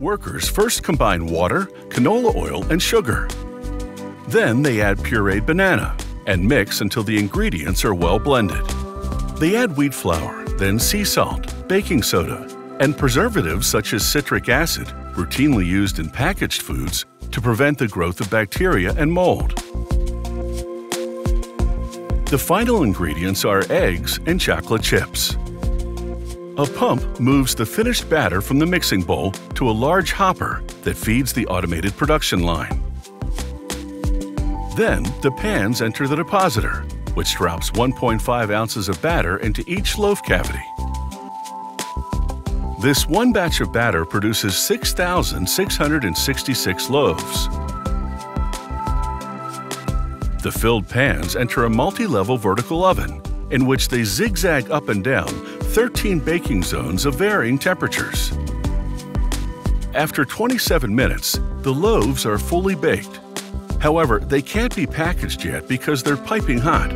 Workers first combine water, canola oil, and sugar. Then they add pureed banana and mix until the ingredients are well blended. They add wheat flour, then sea salt, baking soda, and preservatives such as citric acid, routinely used in packaged foods, to prevent the growth of bacteria and mold. The final ingredients are eggs and chocolate chips. A pump moves the finished batter from the mixing bowl to a large hopper that feeds the automated production line. Then the pans enter the depositor, which drops 1.5 ounces of batter into each loaf cavity. This one batch of batter produces 6,666 loaves. The filled pans enter a multi-level vertical oven in which they zigzag up and down 13 baking zones of varying temperatures. After 27 minutes, the loaves are fully baked. However, they can't be packaged yet because they're piping hot.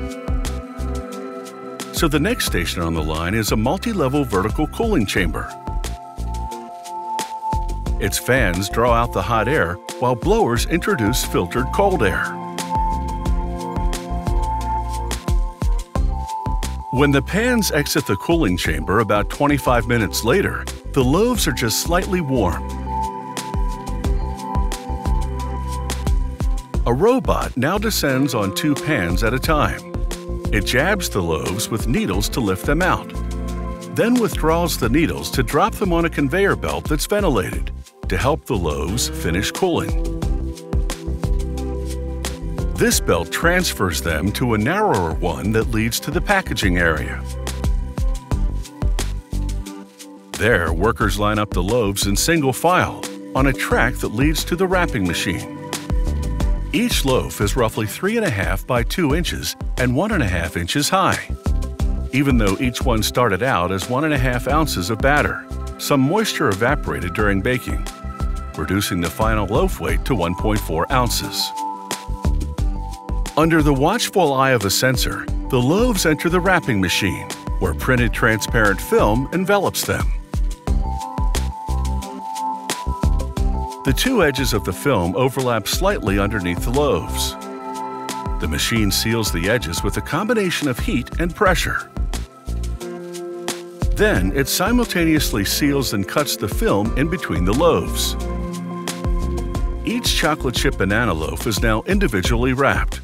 So the next station on the line is a multi-level vertical cooling chamber. Its fans draw out the hot air while blowers introduce filtered cold air. When the pans exit the cooling chamber about 25 minutes later, the loaves are just slightly warm. A robot now descends on two pans at a time. It jabs the loaves with needles to lift them out, then withdraws the needles to drop them on a conveyor belt that's ventilated to help the loaves finish cooling. This belt transfers them to a narrower one that leads to the packaging area. There, workers line up the loaves in single file on a track that leads to the wrapping machine. Each loaf is roughly 3.5 by 2 inches and 1.5 inches high. Even though each one started out as 1.5 ounces of batter, some moisture evaporated during baking, reducing the final loaf weight to 1.4 ounces. Under the watchful eye of a sensor, the loaves enter the wrapping machine, where printed transparent film envelops them. The two edges of the film overlap slightly underneath the loaves. The machine seals the edges with a combination of heat and pressure. Then it simultaneously seals and cuts the film in between the loaves. Each chocolate chip banana loaf is now individually wrapped.